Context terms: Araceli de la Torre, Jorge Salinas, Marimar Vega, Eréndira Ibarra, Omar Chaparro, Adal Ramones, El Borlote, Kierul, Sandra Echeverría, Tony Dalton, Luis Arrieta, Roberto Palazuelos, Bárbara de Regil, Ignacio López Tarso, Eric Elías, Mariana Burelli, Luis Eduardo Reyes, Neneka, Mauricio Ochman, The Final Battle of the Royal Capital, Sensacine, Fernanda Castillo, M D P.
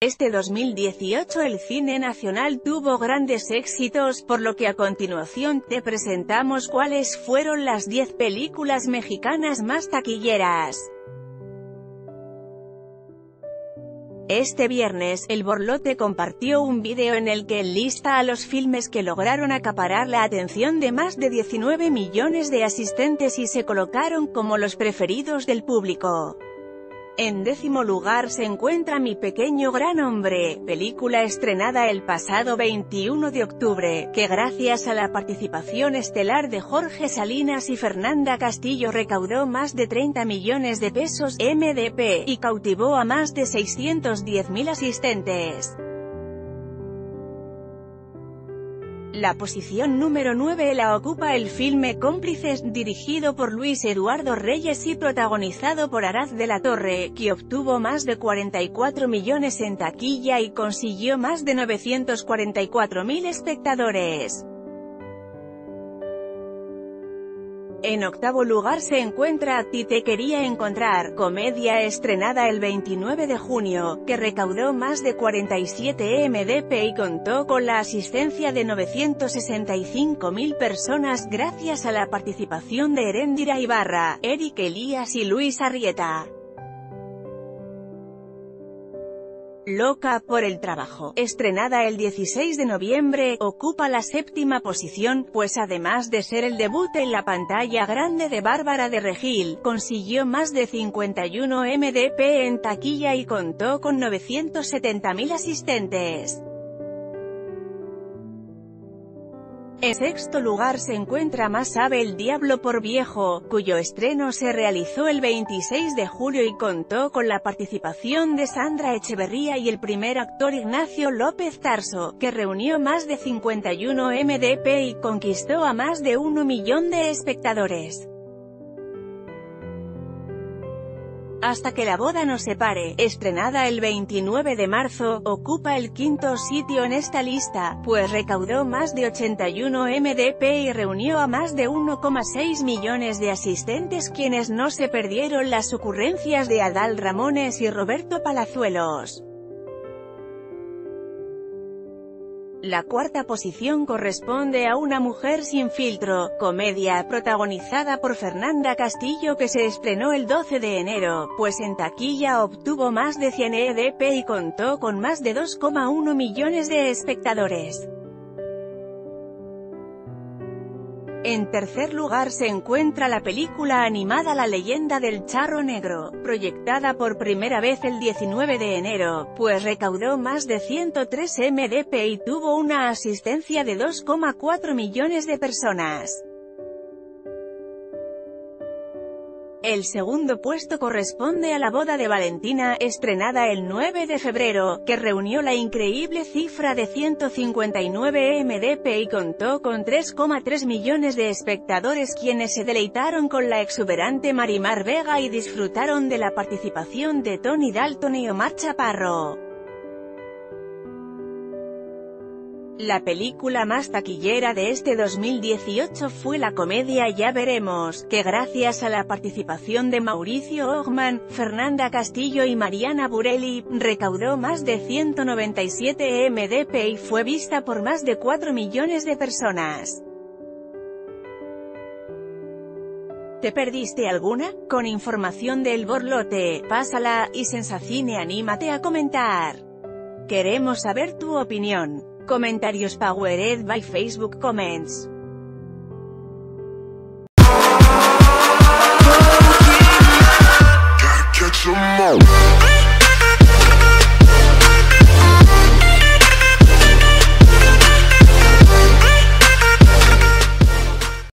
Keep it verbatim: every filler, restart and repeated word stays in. Este dos mil dieciocho el cine nacional tuvo grandes éxitos, por lo que a continuación te presentamos cuáles fueron las diez películas mexicanas más taquilleras. Este viernes, El Borlote compartió un video en el que enlista a los filmes que lograron acaparar la atención de más de diecinueve millones de asistentes y se colocaron como los preferidos del público. En décimo lugar se encuentra Mi Pequeño Gran Hombre, película estrenada el pasado veintiuno de octubre, que gracias a la participación estelar de Jorge Salinas y Fernanda Castillo recaudó más de treinta millones de pesos M D P y cautivó a más de seiscientos diez mil asistentes. La posición número nueve la ocupa el filme Cómplices, dirigido por Luis Eduardo Reyes y protagonizado por Araceli de la Torre, que obtuvo más de cuarenta y cuatro millones en taquilla y consiguió más de novecientos cuarenta y cuatro mil espectadores. En octavo lugar se encuentra A ti te quería encontrar, comedia estrenada el veintinueve de junio, que recaudó más de cuarenta y siete M D P y contó con la asistencia de novecientas sesenta y cinco mil personas gracias a la participación de Eréndira Ibarra, Eric Elías y Luis Arrieta. Loca por el trabajo, estrenada el dieciséis de noviembre, ocupa la séptima posición, pues además de ser el debut en la pantalla grande de Bárbara de Regil, consiguió más de cincuenta y uno M D P en taquilla y contó con novecientos setenta mil asistentes. En sexto lugar se encuentra Más sabe el diablo por viejo, cuyo estreno se realizó el veintiséis de julio y contó con la participación de Sandra Echeverría y el primer actor Ignacio López Tarso, que reunió más de cincuenta y uno M D P y conquistó a más de un millón de espectadores. Hasta que la boda nos separe, estrenada el veintinueve de marzo, ocupa el quinto sitio en esta lista, pues recaudó más de ochenta y uno M D P y reunió a más de uno coma seis millones de asistentes, quienes no se perdieron las ocurrencias de Adal Ramones y Roberto Palazuelos. La cuarta posición corresponde a Una mujer sin filtro, comedia protagonizada por Fernanda Castillo que se estrenó el doce de enero, pues en taquilla obtuvo más de cien M D P y contó con más de dos coma uno millones de espectadores. En tercer lugar se encuentra la película animada La leyenda del charro negro, proyectada por primera vez el diecinueve de enero, pues recaudó más de ciento tres M D P y tuvo una asistencia de dos coma cuatro millones de personas. El segundo puesto corresponde a La boda de Valentina, estrenada el nueve de febrero, que reunió la increíble cifra de ciento cincuenta y nueve M D P y contó con tres coma tres millones de espectadores, quienes se deleitaron con la exuberante Marimar Vega y disfrutaron de la participación de Tony Dalton y Omar Chaparro. La película más taquillera de este dos mil dieciocho fue la comedia Ya veremos, que gracias a la participación de Mauricio Ochman, Fernanda Castillo y Mariana Burelli, recaudó más de ciento noventa y siete M D P y fue vista por más de cuatro millones de personas. ¿Te perdiste alguna? Con información de El Borlote, pásala, y Sensacine anímate a comentar. Queremos saber tu opinión. Comentarios powered by Facebook Comments.